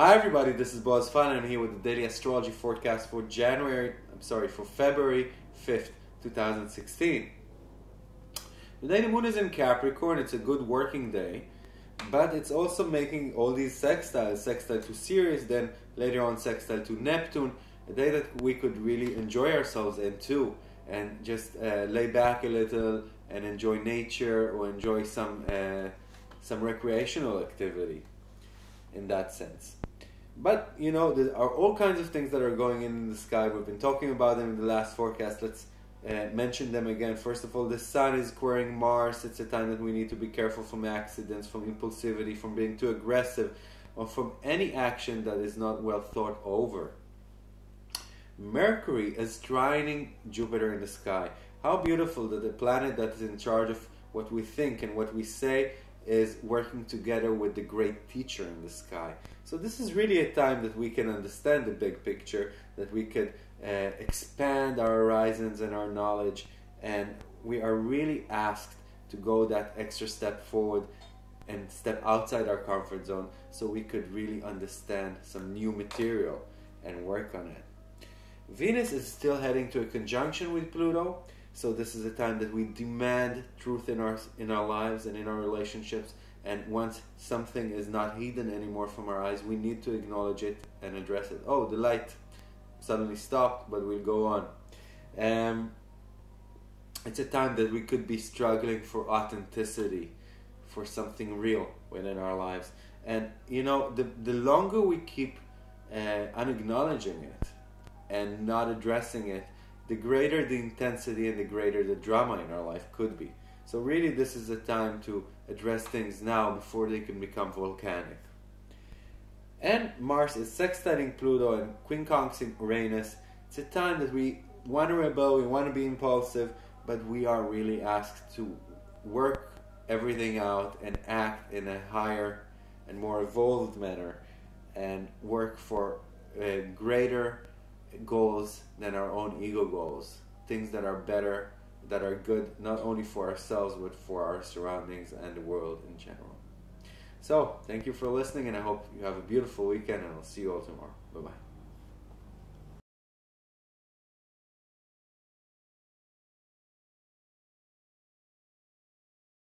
Hi everybody, this is Boaz Fyler, and I'm here with the Daily Astrology Forecast for February 5th, 2016. Today the Moon is in Capricorn. It's a good working day, but it's also making all these sextiles, sextile to Ceres, then later on sextile to Neptune, a day that we could really enjoy ourselves in too, and just lay back a little and enjoy nature or enjoy some recreational activity in that sense. But, you know, there are all kinds of things that are going in the sky. We've been talking about them in the last forecast. Let's mention them again. First of all, the Sun is squaring Mars. It's a time that we need to be careful from accidents, from impulsivity, from being too aggressive, or from any action that is not well thought over. Mercury is trining Jupiter in the sky. How beautiful that the planet that is in charge of what we think and what we say is working together with the great teacher in the sky. So this is really a time that we can understand the big picture, that we could expand our horizons and our knowledge, and we are really asked to go that extra step forward and step outside our comfort zone so we could really understand some new material and work on it. Venus is still heading to a conjunction with Pluto. So this is a time that we demand truth in our lives and in our relationships. And once something is not hidden anymore from our eyes, we need to acknowledge it and address it. Oh, the light suddenly stopped, but we'll go on. It's a time that we could be struggling for authenticity, for something real within our lives. And, you know, the longer we keep unacknowledging it and not addressing it, the greater the intensity and the greater the drama in our life could be. So really this is a time to address things now before they can become volcanic. And Mars is sextiling Pluto and quinconcing Uranus. It's a time that we want to rebel, we want to be impulsive, but we are really asked to work everything out and act in a higher and more evolved manner and work for a greater goals than our own ego goals, things that are better, that are good not only for ourselves but for our surroundings and the world in general. So thank you for listening, and I hope you have a beautiful weekend, and I'll see you all tomorrow. Bye bye.